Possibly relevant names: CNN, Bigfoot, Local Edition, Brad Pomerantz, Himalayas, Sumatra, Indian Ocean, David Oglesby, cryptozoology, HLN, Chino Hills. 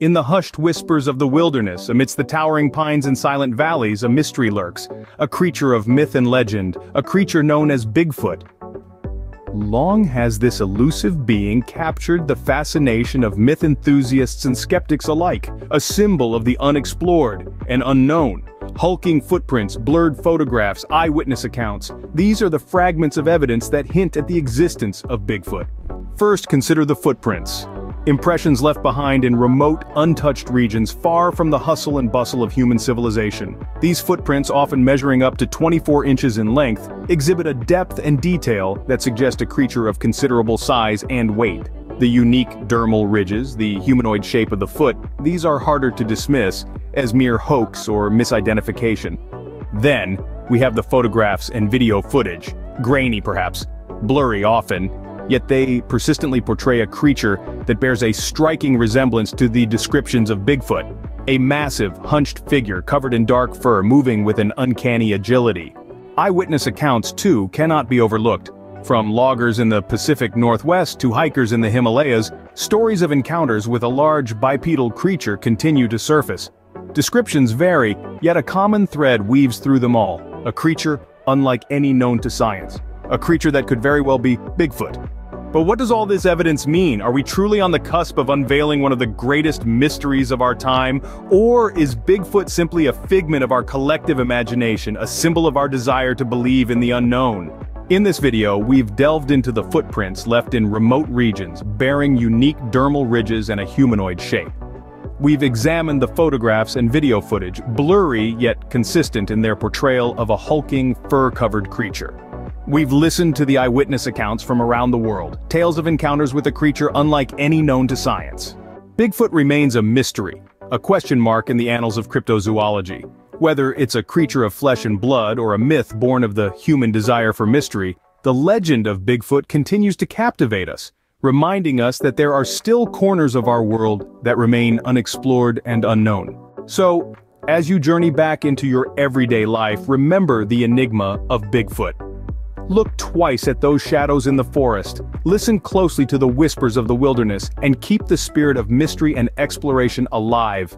In the hushed whispers of the wilderness, amidst the towering pines and silent valleys, a mystery lurks, a creature of myth and legend, a creature known as Bigfoot. Long has this elusive being captured the fascination of myth enthusiasts and skeptics alike, a symbol of the unexplored and unknown. Hulking footprints, blurred photographs, eyewitness accounts, these are the fragments of evidence that hint at the existence of Bigfoot. First, consider the footprints. Impressions left behind in remote, untouched regions far from the hustle and bustle of human civilization. These footprints, often measuring up to 24 inches in length, exhibit a depth and detail that suggest a creature of considerable size and weight. The unique dermal ridges, the humanoid shape of the foot, these are harder to dismiss as mere hoax or misidentification. Then, we have the photographs and video footage. Grainy perhaps, blurry often, yet they persistently portray a creature that bears a striking resemblance to the descriptions of Bigfoot, a massive, hunched figure covered in dark fur moving with an uncanny agility. Eyewitness accounts, too, cannot be overlooked. From loggers in the Pacific Northwest to hikers in the Himalayas, stories of encounters with a large bipedal creature continue to surface. Descriptions vary, yet a common thread weaves through them all, a creature unlike any known to science, a creature that could very well be Bigfoot. But what does all this evidence mean? Are we truly on the cusp of unveiling one of the greatest mysteries of our time? Or is Bigfoot simply a figment of our collective imagination, a symbol of our desire to believe in the unknown? In this video, we've delved into the footprints left in remote regions, bearing unique dermal ridges and a humanoid shape. We've examined the photographs and video footage, blurry yet consistent in their portrayal of a hulking, fur-covered creature. We've listened to the eyewitness accounts from around the world, tales of encounters with a creature unlike any known to science. Bigfoot remains a mystery, a question mark in the annals of cryptozoology. Whether it's a creature of flesh and blood or a myth born of the human desire for mystery, the legend of Bigfoot continues to captivate us, reminding us that there are still corners of our world that remain unexplored and unknown. So, as you journey back into your everyday life, remember the enigma of Bigfoot. Look twice at those shadows in the forest, listen closely to the whispers of the wilderness, and keep the spirit of mystery and exploration alive